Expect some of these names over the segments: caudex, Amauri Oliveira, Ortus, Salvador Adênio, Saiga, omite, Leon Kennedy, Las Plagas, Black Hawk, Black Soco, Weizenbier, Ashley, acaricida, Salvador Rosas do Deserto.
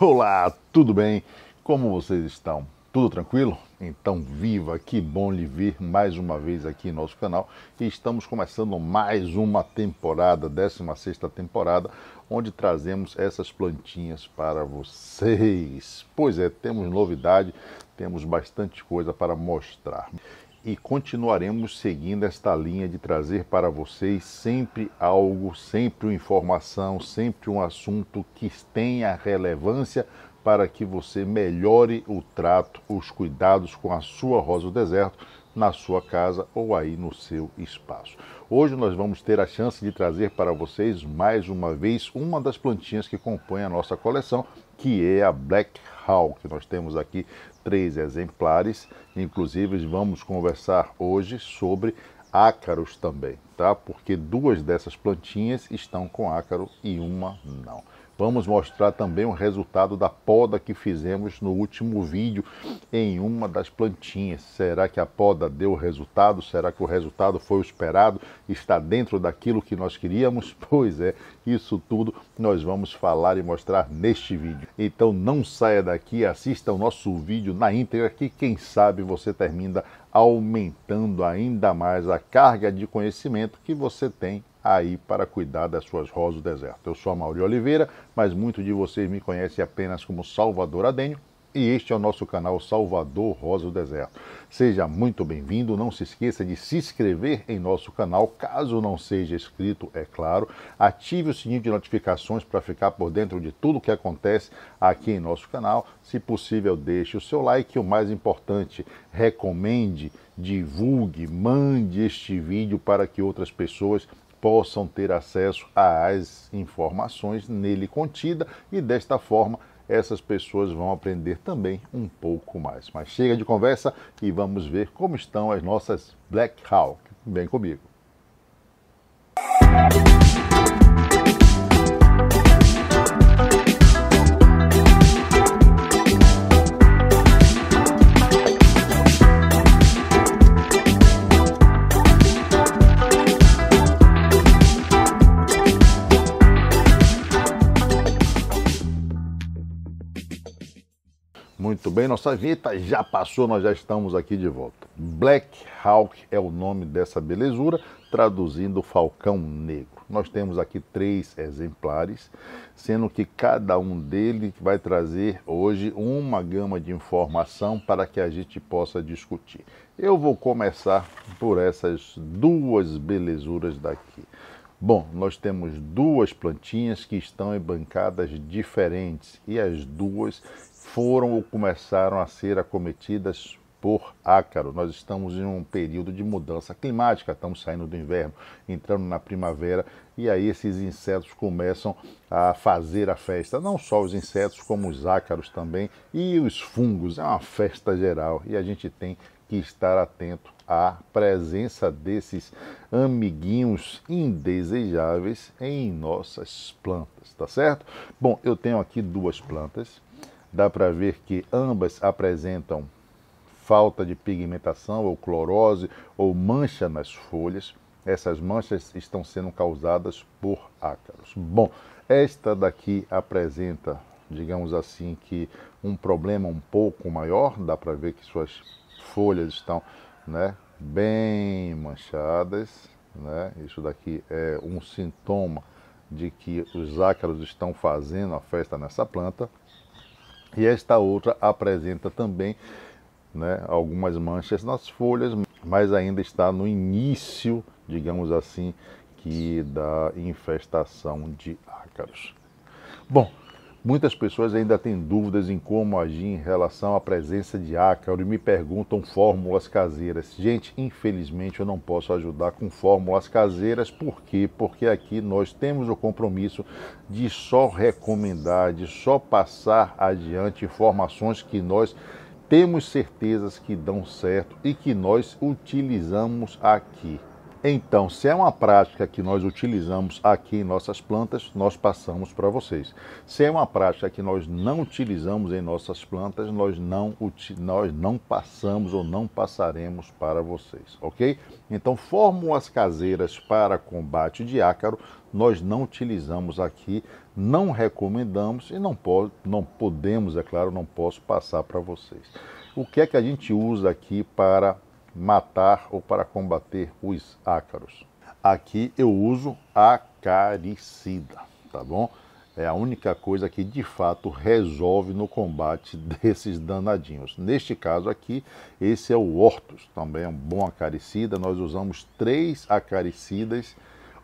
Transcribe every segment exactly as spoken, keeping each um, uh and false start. Olá, tudo bem? Como vocês estão? Tudo tranquilo? Então viva, que bom lhe ver mais uma vez aqui em nosso canal. E estamos começando mais uma temporada, décima sexta temporada, onde trazemos essas plantinhas para vocês. Pois é, temos novidade, temos bastante coisa para mostrar. E continuaremos seguindo esta linha de trazer para vocês sempre algo, sempre uma informação, sempre um assunto que tenha relevância para que você melhore o trato, os cuidados com a sua rosa do deserto na sua casa ou aí no seu espaço. Hoje nós vamos ter a chance de trazer para vocês mais uma vez uma das plantinhas que compõem a nossa coleção, que é a Black Hawk. Nós temos aqui três exemplares, inclusive vamos conversar hoje sobre ácaros também, tá? Porque duas dessas plantinhas estão com ácaro e uma não. Vamos mostrar também o resultado da poda que fizemos no último vídeo em uma das plantinhas. Será que a poda deu resultado? Será que o resultado foi o esperado? Está dentro daquilo que nós queríamos? Pois é, isso tudo nós vamos falar e mostrar neste vídeo. Então não saia daqui, assista o nosso vídeo na íntegra que quem sabe você termina aumentando ainda mais a carga de conhecimento que você tem aí para cuidar das suas rosas do deserto. Eu sou Amauri Oliveira, mas muitos de vocês me conhecem apenas como Salvador Adênio, e este é o nosso canal Salvador Rosa do Deserto. Seja muito bem-vindo, não se esqueça de se inscrever em nosso canal, caso não seja inscrito, é claro. Ative o sininho de notificações para ficar por dentro de tudo que acontece aqui em nosso canal. Se possível, deixe o seu like e o mais importante, recomende, divulgue, mande este vídeo para que outras pessoas possam ter acesso às informações nele contida e desta forma essas pessoas vão aprender também um pouco mais. Mas chega de conversa e vamos ver como estão as nossas Black Hawk. Vem comigo. Muito bem, nossa vinheta já passou, nós já estamos aqui de volta. Black Hawk é o nome dessa belezura, traduzindo falcão negro. Nós temos aqui três exemplares, sendo que cada um deles vai trazer hoje uma gama de informação para que a gente possa discutir. Eu vou começar por essas duas belezuras daqui. Bom, nós temos duas plantinhas que estão em bancadas diferentes e as duas foram ou começaram a ser acometidas por ácaro. Nós estamos em um período de mudança climática, estamos saindo do inverno, entrando na primavera e aí esses insetos começam a fazer a festa. Não só os insetos, como os ácaros também e os fungos, é uma festa geral e a gente tem que estar atento à presença desses amiguinhos indesejáveis em nossas plantas, tá certo? Bom, eu tenho aqui duas plantas, dá para ver que ambas apresentam falta de pigmentação ou clorose ou mancha nas folhas. Essas manchas estão sendo causadas por ácaros. Bom, esta daqui apresenta, digamos assim, que um problema um pouco maior, dá para ver que suas folhas estão, né, bem manchadas, né? Isso daqui é um sintoma de que os ácaros estão fazendo a festa nessa planta. E esta outra apresenta também, né, algumas manchas nas folhas, mas ainda está no início, digamos assim, que da infestação de ácaros. Bom, muitas pessoas ainda têm dúvidas em como agir em relação à presença de ácaro e me perguntam fórmulas caseiras. Gente, infelizmente eu não posso ajudar com fórmulas caseiras. Por quê? Porque aqui nós temos o compromisso de só recomendar, de só passar adiante informações que nós temos certezas que dão certo e que nós utilizamos aqui. Então, se é uma prática que nós utilizamos aqui em nossas plantas, nós passamos para vocês. Se é uma prática que nós não utilizamos em nossas plantas, nós não, nós não passamos ou não passaremos para vocês, ok? Então, fórmulas caseiras para combate de ácaro, nós não utilizamos aqui, não recomendamos e não, pode, não podemos, é claro, não posso passar para vocês. O que é que a gente usa aqui para matar ou para combater os ácaros? Aqui eu uso acaricida, tá bom? É a única coisa que de fato resolve no combate desses danadinhos. Neste caso aqui, esse é o Ortus, também é um bom acaricida. Nós usamos três acaricidas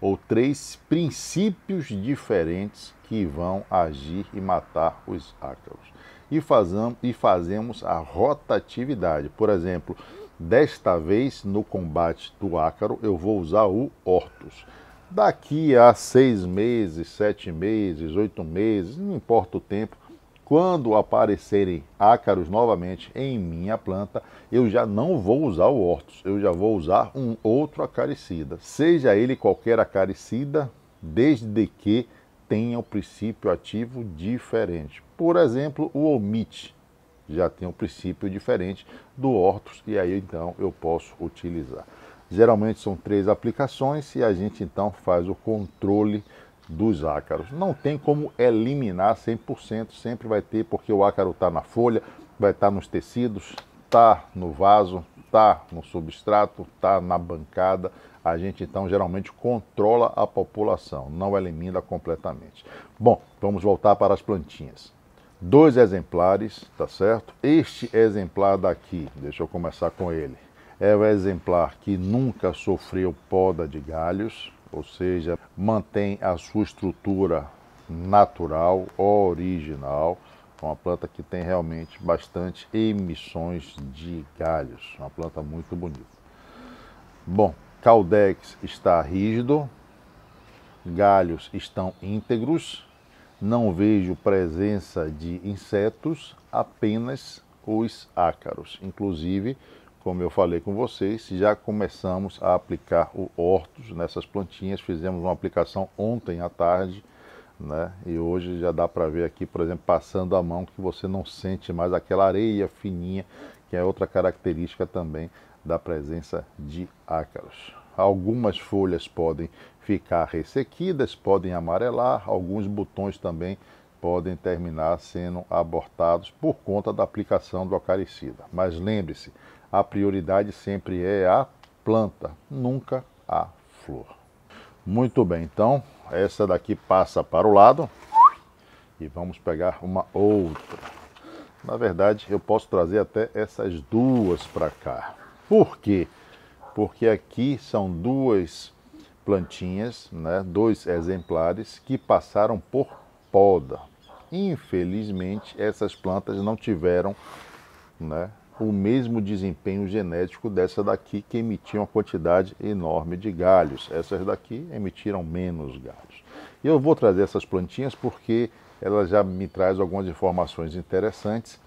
ou três princípios diferentes que vão agir e matar os ácaros. E, fazam, e fazemos a rotatividade. Por exemplo, desta vez, no combate do ácaro, eu vou usar o Ortus. Daqui a seis meses, sete meses, oito meses, não importa o tempo, quando aparecerem ácaros novamente em minha planta, eu já não vou usar o Ortus, eu já vou usar um outro acaricida. Seja ele qualquer acaricida, desde que tenha um princípio ativo diferente. Por exemplo, o omite já tem um princípio diferente do Ortus e aí então eu posso utilizar. Geralmente são três aplicações e a gente então faz o controle dos ácaros. Não tem como eliminar cem por cento, sempre vai ter, porque o ácaro está na folha, vai estar nos tecidos, está no vaso, está no substrato, está na bancada. A gente então geralmente controla a população, não elimina completamente. Bom, vamos voltar para as plantinhas. Dois exemplares, tá certo? Este exemplar daqui, deixa eu começar com ele, é o exemplar que nunca sofreu poda de galhos, ou seja, mantém a sua estrutura natural, original. Uma planta que tem realmente bastante emissões de galhos, uma planta muito bonita. Bom, caudex está rígido, galhos estão íntegros, não vejo presença de insetos, apenas os ácaros. Inclusive, como eu falei com vocês, já começamos a aplicar o Ortus nessas plantinhas. Fizemos uma aplicação ontem à tarde, né? E hoje já dá para ver aqui, por exemplo, passando a mão, que você não sente mais aquela areia fininha, que é outra característica também da presença de ácaros. Algumas folhas podem ficar ressequidas, podem amarelar, alguns botões também podem terminar sendo abortados por conta da aplicação do acaricida. Mas lembre-se, a prioridade sempre é a planta, nunca a flor. Muito bem, então essa daqui passa para o lado e vamos pegar uma outra. Na verdade, eu posso trazer até essas duas para cá. Por quê? Porque aqui são duas plantinhas, né, dois exemplares que passaram por poda. Infelizmente, essas plantas não tiveram, né, o mesmo desempenho genético dessa daqui, que emitia uma quantidade enorme de galhos. Essas daqui emitiram menos galhos. Eu vou trazer essas plantinhas porque ela já me traz algumas informações interessantes.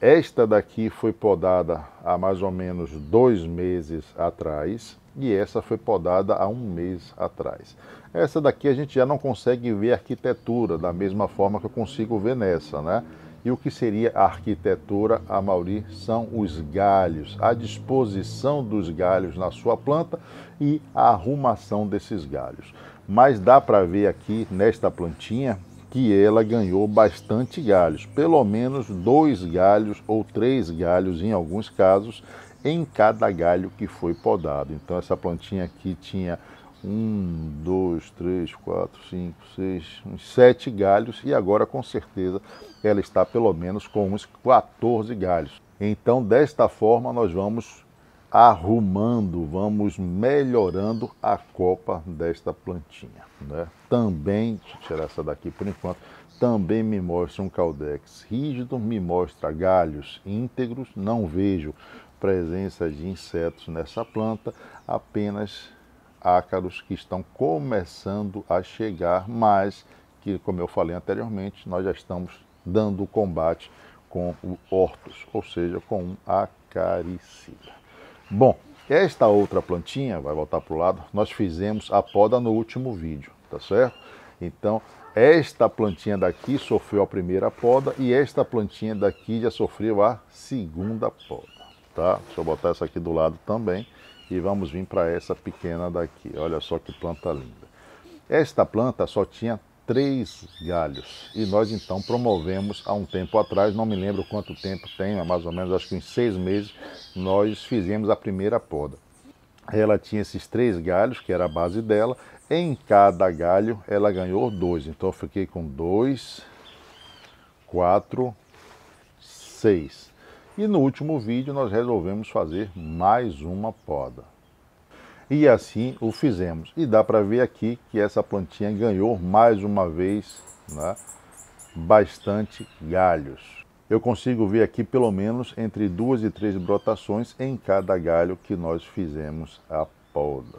Esta daqui foi podada há mais ou menos dois meses atrás e essa foi podada há um mês atrás. Essa daqui a gente já não consegue ver a arquitetura da mesma forma que eu consigo ver nessa, né? E o que seria a arquitetura, Amauri, são os galhos, a disposição dos galhos na sua planta e a arrumação desses galhos. Mas dá para ver aqui nesta plantinha que ela ganhou bastante galhos, pelo menos dois galhos ou três galhos em alguns casos, em cada galho que foi podado. Então essa plantinha aqui tinha um, dois, três, quatro, cinco, seis, uns sete galhos e agora com certeza ela está pelo menos com uns quatorze galhos. Então desta forma nós vamos arrumando, vamos melhorando a copa desta plantinha, né? Também, deixa eu tirar essa daqui por enquanto, também me mostra um caudex rígido, me mostra galhos íntegros, não vejo presença de insetos nessa planta, apenas ácaros que estão começando a chegar, mas que, como eu falei anteriormente, nós já estamos dando combate com o Ortus, ou seja, com um acaricida. Bom, Esta outra plantinha, vai voltar para o lado, nós fizemos a poda no último vídeo, tá certo? Então, esta plantinha daqui sofreu a primeira poda e esta plantinha daqui já sofreu a segunda poda, tá? Deixa eu botar essa aqui do lado também e vamos vir para essa pequena daqui. Olha só que planta linda. Esta planta só tinha três galhos e nós então promovemos há um tempo atrás, não me lembro quanto tempo tem, mas mais ou menos acho que em seis meses nós fizemos a primeira poda. Ela tinha esses três galhos, que era a base dela, em cada galho ela ganhou dois, então eu fiquei com dois, quatro, seis. E no último vídeo nós resolvemos fazer mais uma poda. E assim o fizemos. E dá para ver aqui que essa plantinha ganhou mais uma vez, né, bastante galhos. Eu consigo ver aqui pelo menos entre duas e três brotações em cada galho que nós fizemos a poda.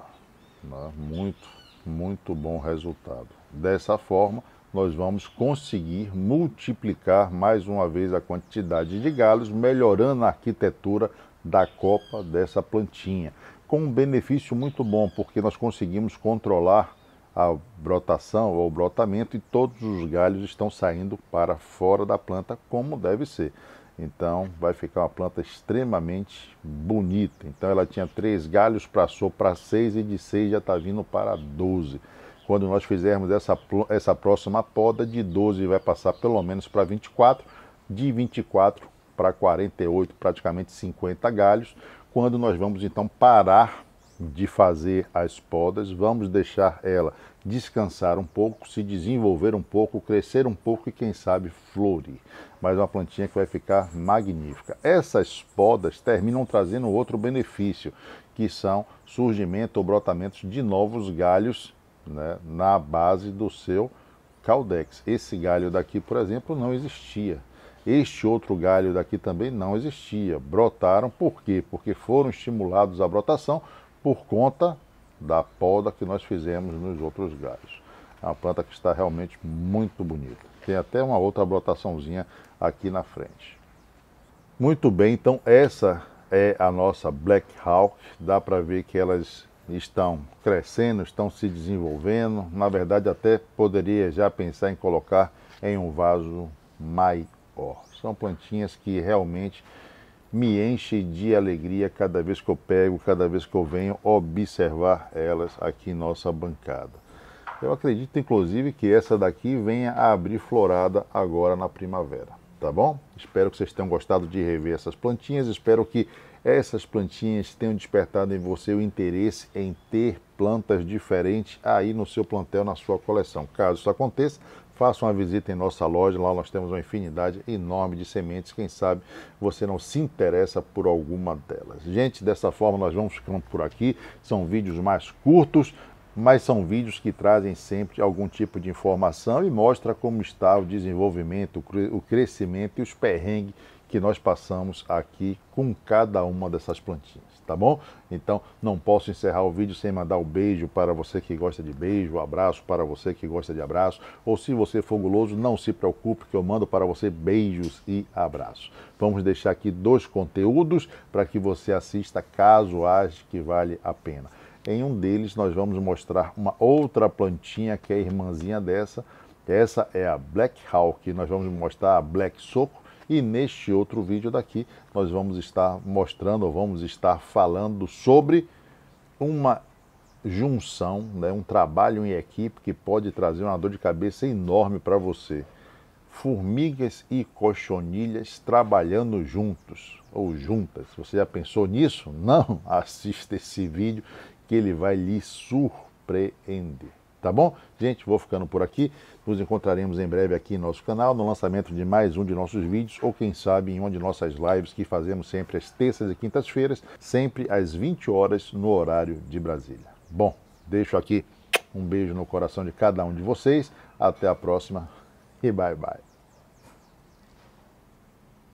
Né? Muito, muito bom resultado. Dessa forma, nós vamos conseguir multiplicar mais uma vez a quantidade de galhos, melhorando a arquitetura da copa dessa plantinha, com um benefício muito bom, porque nós conseguimos controlar a brotação ou brotamento e todos os galhos estão saindo para fora da planta, como deve ser. Então vai ficar uma planta extremamente bonita. Então ela tinha três galhos, passou para seis e de seis já está vindo para doze. Quando nós fizermos essa, essa próxima poda, de doze vai passar pelo menos para vinte e quatro, de vinte e quatro para quarenta e oito, praticamente cinquenta galhos. Quando nós vamos então parar de fazer as podas, vamos deixar ela descansar um pouco, se desenvolver um pouco, crescer um pouco e quem sabe florir. Mas uma plantinha que vai ficar magnífica. Essas podas terminam trazendo outro benefício, que são surgimento ou brotamento de novos galhos, né, na base do seu caudex. Esse galho daqui, por exemplo, não existia. Este outro galho daqui também não existia. Brotaram por quê? Porque foram estimulados a brotação por conta da poda que nós fizemos nos outros galhos. É uma planta que está realmente muito bonita. Tem até uma outra brotaçãozinha aqui na frente. Muito bem, então essa é a nossa Black Hawk. Dá para ver que elas estão crescendo, estão se desenvolvendo. Na verdade, até poderia já pensar em colocar em um vaso maior. Oh, são plantinhas que realmente me enchem de alegria cada vez que eu pego, cada vez que eu venho observar elas aqui em nossa bancada. Eu acredito, inclusive, que essa daqui venha a abrir florada agora na primavera, tá bom? Espero que vocês tenham gostado de rever essas plantinhas, espero que essas plantinhas tenham despertado em você o interesse em ter plantas diferentes aí no seu plantel, na sua coleção. Caso isso aconteça, faça uma visita em nossa loja, lá nós temos uma infinidade enorme de sementes, quem sabe você não se interessa por alguma delas. Gente, dessa forma nós vamos ficando por aqui, são vídeos mais curtos, mas são vídeos que trazem sempre algum tipo de informação e mostra como está o desenvolvimento, o crescimento e os perrengues que nós passamos aqui com cada uma dessas plantinhas, tá bom? Então não posso encerrar o vídeo sem mandar um beijo para você que gosta de beijo, um abraço para você que gosta de abraço, ou se você for guloso, não se preocupe que eu mando para você beijos e abraços. Vamos deixar aqui dois conteúdos para que você assista caso ache que vale a pena. Em um deles nós vamos mostrar uma outra plantinha que é irmãzinha dessa, essa é a Black Hawk, nós vamos mostrar a Black Soco. E neste outro vídeo daqui, nós vamos estar mostrando, ou vamos estar falando sobre uma junção, né, um trabalho em equipe que pode trazer uma dor de cabeça enorme para você. Formigas e cochonilhas trabalhando juntos, ou juntas. Você já pensou nisso? Não? Assista esse vídeo que ele vai lhe surpreender. Tá bom? Gente, vou ficando por aqui. Nos encontraremos em breve aqui em nosso canal, no lançamento de mais um de nossos vídeos, ou quem sabe em uma de nossas lives que fazemos sempre às terças e quintas-feiras, sempre às vinte horas no horário de Brasília. Bom, deixo aqui um beijo no coração de cada um de vocês. Até a próxima e bye bye.